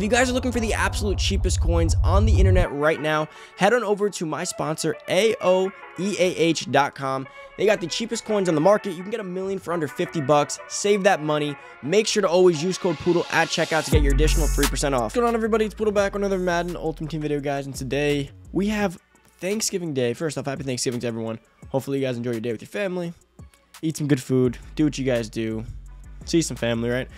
If you guys are looking for the absolute cheapest coins on the internet right now, head on over to my sponsor, AOEAH.com. They got the cheapest coins on the market. You can get a million for under $50. Save that money. Make sure to always use code Poodle at checkout to get your additional 3% off. What's going on, everybody? It's Poodle back with another Madden Ultimate Team video, guys. And today we have Thanksgiving Day. First off, happy Thanksgiving to everyone. Hopefully you guys enjoy your day with your family. Eat some good food. Do what you guys do. See some family, right?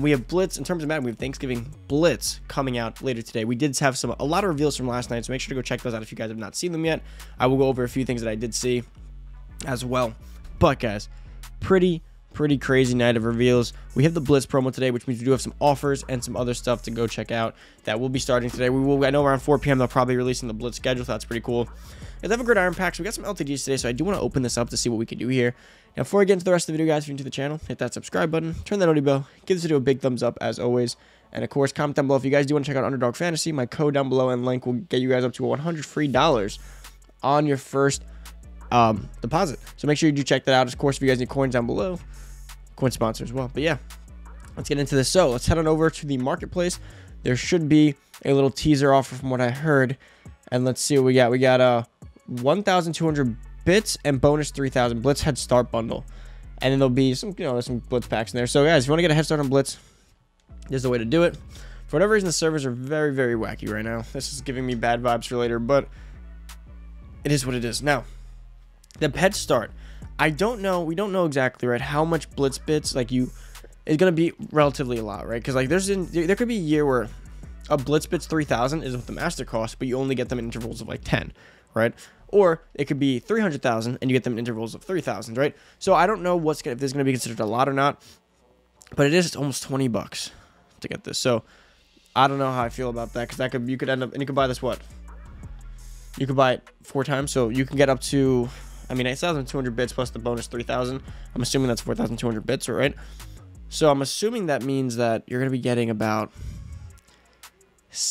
We have Blitz in terms of Madden. We have Thanksgiving Blitz coming out later today. We did have a lot of reveals from last night, so make sure to go check those out if you guys have not seen them yet. I will go over a few things that I did see as well. But guys, pretty crazy night of reveals. We have the Blitz promo today, which means we do have some offers and some other stuff to go check out that will be starting today. We will, I know around 4 p.m. they'll probably be releasing the Blitz schedule, so that's pretty cool. They have a gridiron pack, so we got some LTDs today, so I do want to open this up to see what we can do here. Now, before I get into the rest of the video, guys, if you're new to the channel, hit that subscribe button, turn that noty bell, give this video a big thumbs up as always, and of course, comment down below if you guys do want to check out Underdog Fantasy. My code down below and link will get you guys up to $100 free on your first deposit. So make sure you do check that out. Of course, if you guys need coins down below, coin sponsor as well. But yeah, let's get into this. So let's head on over to the marketplace. There should be a little teaser offer from what I heard, and let's see what we got. We got 1,200 bits and bonus 3,000 Blitz head start bundle, and then there'll be some, you know, some Blitz packs in there. So guys, if you want to get a head start on Blitz, there's the way to do it. For whatever reason, the servers are very wacky right now. This is giving me bad vibes for later, but it is what it is. Now, the head start, I don't know, we don't know exactly, right, how much Blitz bits like you is gonna be relatively a lot, right? Because like there could be a year where a Blitz bits 3,000 is what the master cost, but you only get them in intervals of like 10, right? Or it could be 300,000 and you get them in intervals of 3,000, right? So I don't know what's gonna, if this is gonna be considered a lot or not, but it is, it's almost $20 to get this. So I don't know how I feel about that, because that could, you could end up, and you could buy this, what, you could buy it 4 times, so you can get up to, I mean, 8,200 bits plus the bonus 3,000. I'm assuming that's 4,200 bits, right? So I'm assuming that means that you're going to be getting about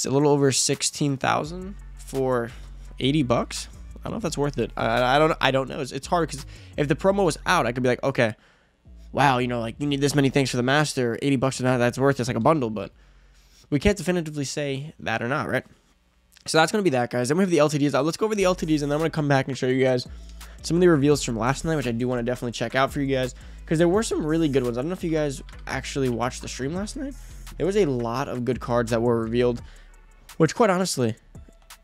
a little over 16,000 for $80. I don't know if that's worth it. I don't know. It's hard, because if the promo was out, I could be like, okay, wow, you know, like you need this many things for the master, $80 or not, that's worth it. It's like a bundle, but we can't definitively say that or not, right? So that's going to be that, guys. Then we have the LTDs. Let's go over the LTDs, and then I'm going to come back and show you guys some of the reveals from last night, which I do want to definitely check out for you guys, because there were some really good ones. I don't know if you guys actually watched the stream last night. There was a lot of good cards that were revealed, which quite honestly,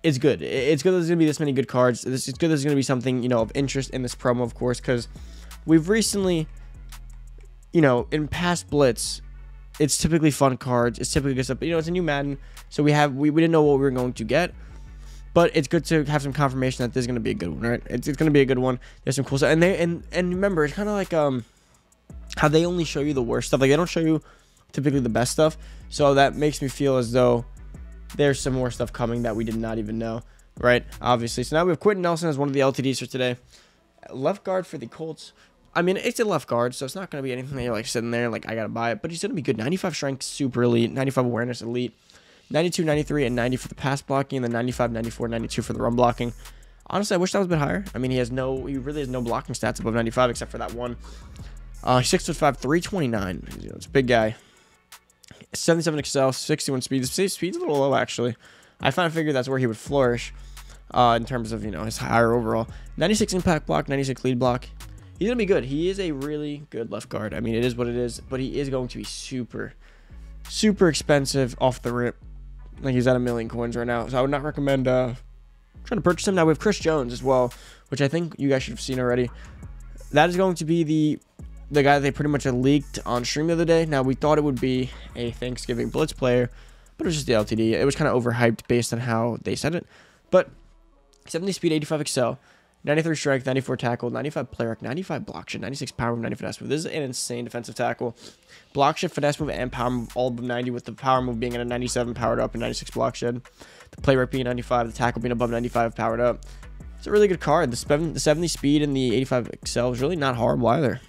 it's good. It's good that there's going to be this many good cards. It's good that there's going to be something, you know, of interest in this promo, of course, because we've recently, you know, in past Blitz, it's typically fun cards. It's typically good stuff, but, you know, it's a new Madden, so we didn't know what we were going to get. But it's good to have some confirmation that there's going to be a good one, right? It's going to be a good one. There's some cool stuff. And remember, it's kind of like how they only show you the worst stuff. Like, they don't show you typically the best stuff. So that makes me feel as though there's some more stuff coming that we did not even know, right? Obviously. So now we have Quentin Nelson as one of the LTDs for today. Left guard for the Colts. I mean, it's a left guard, so it's not going to be anything that you're like sitting there like, I got to buy it. But he's going to be good. 95 strength, super elite. 95 awareness, elite. 92, 93, and 90 for the pass blocking, and then 95, 94, 92 for the run blocking. Honestly, I wish that was a bit higher. I mean, he really has no blocking stats above 95 except for that one. 6'5", 329. You know, it's a big guy. 77 excel, 61 speed. Speed's a little low, actually. I figured that's where he would flourish in terms of, you know, his higher overall. 96 impact block, 96 lead block. He's going to be good. He is a really good left guard. I mean, it is what it is, but he is going to be super expensive off the rip. Like, he's at $1 million coins right now, so I would not recommend trying to purchase him. Now we have Chris Jones as well, which I think you guys should have seen already. That is going to be the guy that they pretty much leaked on stream the other day. Now, we thought it would be a Thanksgiving Blitz player, but it was just the LTD. It was kind of overhyped based on how they said it. But 70 speed, 85 excel, 93 strength, 94 tackle, 95 play rec, 95 block shift, 96 power move, 90 finesse move. This is an insane defensive tackle. Block shift, finesse move, and power move all above 90, with the power move being at a 97 powered up and 96 block shed. The play rec being 95, the tackle being above 95 powered up. It's a really good card. The 70 speed and the 85 excel is really not horrible either.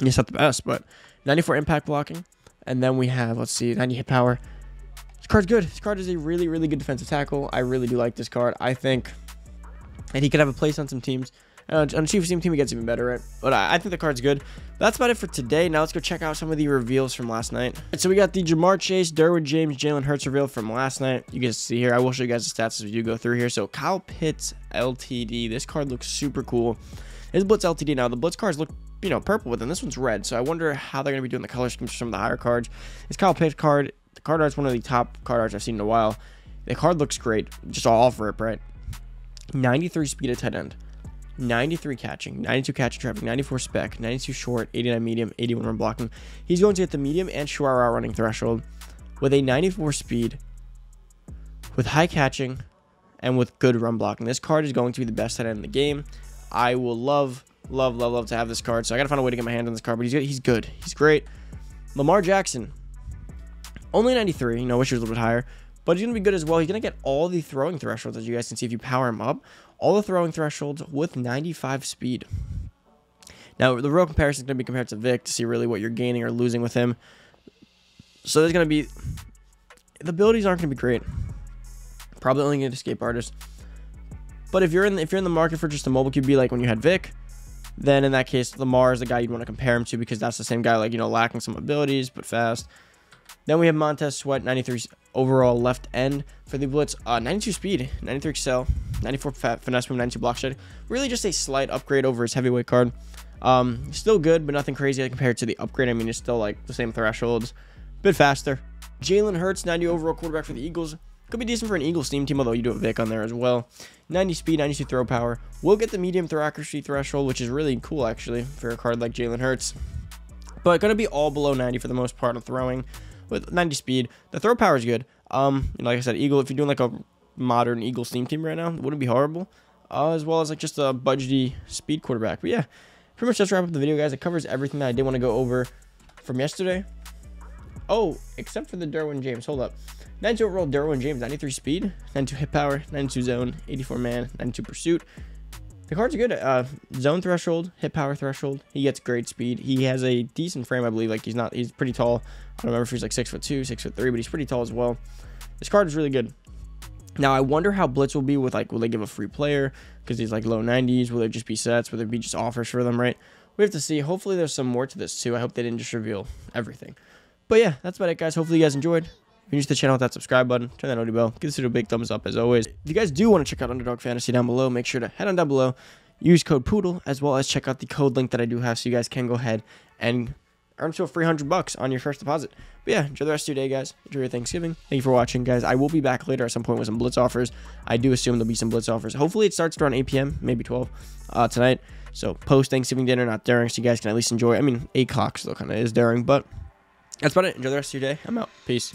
It's not the best, but 94 impact blocking. And then we have, let's see, 90 hit power. This card's good. This card is a really good defensive tackle. I really do like this card. I think, and he could have a place on some teams. On a cheap team, it gets even better, right? But I think the card's good. That's about it for today. Now let's go check out some of the reveals from last night. Right, so we got the Jamar Chase, Derwin James, Jalen Hurts reveal from last night. You can see here. I will show you guys the stats as we do go through here. So Kyle Pitts, LTD. This card looks super cool. It's Blitz LTD now. The Blitz cards look, you know, purple, but then this one's red. So I wonder how they're going to be doing the color schemes from the higher cards. This Kyle Pitts card, the card art's one of the top card arts I've seen in a while. The card looks great. Just all off rip, right? 93 speed at tight end. 93 catching, 92 catch traffic, 94 spec, 92 short, 89 medium, 81 run blocking. He's going to get the medium and short route running threshold with a 94 speed, with high catching, and with good run blocking. This card is going to be the best tight end in the game. I will love to have this card. So I gotta find a way to get my hand on this card, but he's good, he's great. Lamar Jackson, only 93. You know, wish he was a little bit higher, but he's gonna be good as well. He's gonna get all the throwing thresholds, as you guys can see if you power him up. All the throwing thresholds with 95 speed. Now, the real comparison is going to be compared to Vic to see really what you're gaining or losing with him. So there's going to be... the abilities aren't going to be great. Probably only going to escape artist. But if you're in the market for just a mobile QB like when you had Vic, then in that case, Lamar is the guy you'd want to compare him to because that's the same guy, like, you know, lacking some abilities, but fast. Then we have Montez Sweat, 93 overall left end for the Blitz. 92 speed, 93 excel, 94 finesse move, 92 block shed. Really just a slight upgrade over his heavyweight card. Still good, but nothing crazy compared to the upgrade. I mean, it's still like the same thresholds, a bit faster. Jalen Hurts, 90 overall quarterback for the Eagles. Could be decent for an Eagles team, although you do have Vic on there as well. 90 speed, 92 throw power. We'll get the medium throw accuracy threshold, which is really cool, actually, for a card like Jalen Hurts. But going to be all below 90 for the most part of throwing. With 90 speed, the throw power is good. Like I said, Eagle, if you're doing like a modern Eagles team right now, it wouldn't be horrible. As well as like just a budgety speed quarterback. But yeah, pretty much just wrap up the video, guys. It covers everything that I did want to go over from yesterday. Oh, except for the Derwin James. Hold up. 92 overall Derwin James, 93 speed, 92 hit power, 92 zone, 84 man, 92 pursuit. The cards are good. Zone threshold, hit power threshold. He gets great speed. He has a decent frame, I believe. Like he's pretty tall. I don't remember if he's like 6'2", 6'3", but he's pretty tall as well. This card is really good. Now I wonder how Blitz will be with like, will they give a free player because he's like low 90s? Will there just be sets? Will there be just offers for them? Right? We have to see. Hopefully there's some more to this too. I hope they didn't just reveal everything. But yeah, that's about it, guys. Hopefully you guys enjoyed. If you're new to the channel, hit that subscribe button, turn that notification bell, give this video a big thumbs up as always. If you guys do want to check out Underdog Fantasy down below, make sure to head on down below, use code Poodle, as well as check out the code link that I do have so you guys can go ahead and earn to a free $100 on your first deposit. But yeah, enjoy the rest of your day, guys. Enjoy your Thanksgiving. Thank you for watching, guys. I will be back later at some point with some Blitz offers. I do assume there'll be some Blitz offers. Hopefully it starts around 8 p.m., maybe 12 tonight. So post-Thanksgiving dinner, not during, so you guys can at least enjoy. I mean, 8 o'clock still kind of is during, but... that's about it. Enjoy the rest of your day. I'm out. Peace.